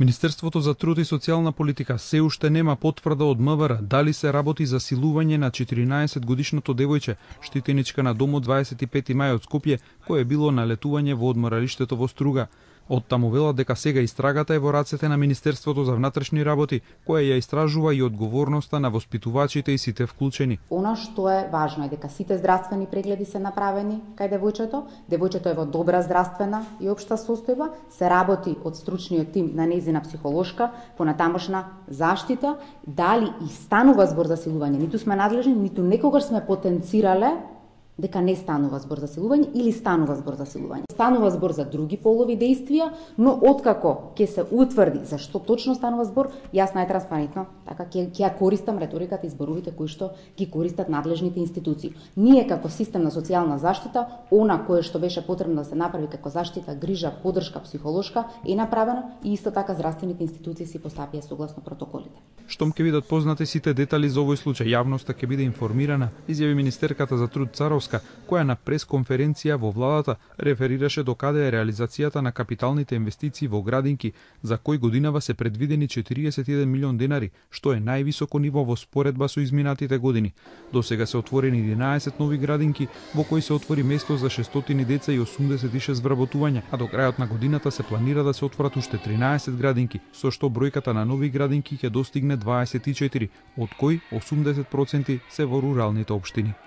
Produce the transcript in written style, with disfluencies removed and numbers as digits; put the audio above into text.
Министерството за труд и социјална политика се уште нема потврда од МВР дали се работи за силување на 14-годишното девојче, штитеничка на домот 25 мај од Скопје, кое било на летување во одморалиштето во Струга. Оттаму велат дека сега истрагата е во рацете на Министерството за внатрешни работи, кое ја истражува и одговорноста на воспитувачите и сите вклучени. Оно што е важно е дека сите здравствени прегледи се направени кај девојчето, девојчето е во добра здравствена и општа состојба, се работи од стручниот тим на нејзина психолошка понатамошна заштита, дали и станува збор за силување, ниту сме надлежни, ниту некогаш сме потенцирале дека не станува збор за силување или станува збор за силување. Станува збор за други полови дејствија, но откако ќе се утврди за што точно станува збор, јас најтранспарентно, така ќе ја користам реториката и зборувите кои што ги користат надлежните институции. Ние како систем на социјална заштита, она кое што беше потребно да се направи како заштита, грижа, поддршка психолошка е направено и исто така здравствените институции си постапија согласно протоколите. Штом ќе бидат познати сите детали за овој случај, јавноста ќе биде информирана, изјави министерката за труд Царовска, која на пресконференција во владата реферираше до каде е реализацијата на капиталните инвестиции во градинки, за кој годинава се предвидени 41 милион денари, што е највисоко ниво во споредба со изминатите години. До сега се отворени 11 нови градинки, во кои се отвори место за 600 деца и 86 вработувања, а до крајот на годината се планира да се отворат уште 13 градинки, со што бројката на нови градинки ќе достигне 24, од кои 80% се во руралните општини.